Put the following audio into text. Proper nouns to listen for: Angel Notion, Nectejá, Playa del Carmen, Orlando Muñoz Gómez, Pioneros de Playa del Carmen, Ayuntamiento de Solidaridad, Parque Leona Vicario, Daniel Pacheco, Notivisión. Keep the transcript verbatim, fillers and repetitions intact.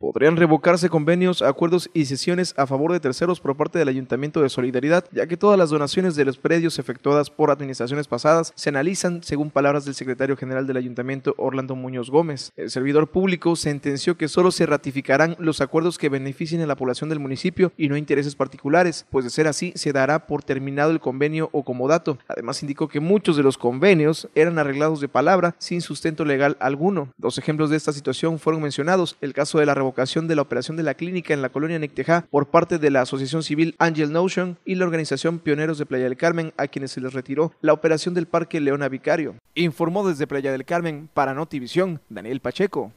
Podrían revocarse convenios, acuerdos y cesiones a favor de terceros por parte del Ayuntamiento de Solidaridad, ya que todas las donaciones de los predios efectuadas por administraciones pasadas se analizan, según palabras del secretario general del Ayuntamiento, Orlando Muñoz Gómez. El servidor público sentenció que solo se ratificarán los acuerdos que beneficien a la población del municipio y no intereses particulares, pues de ser así se dará por terminado el convenio o comodato. Además indicó que muchos de los convenios eran arreglados de palabra sin sustento legal alguno. Dos ejemplos de esta situación fueron mencionados, el caso de la revocación de la operación de la clínica en la colonia Nectejá por parte de la asociación civil Angel Notion y la organización Pioneros de Playa del Carmen, a quienes se les retiró la operación del Parque Leona Vicario. Informó desde Playa del Carmen para Notivisión, Daniel Pacheco.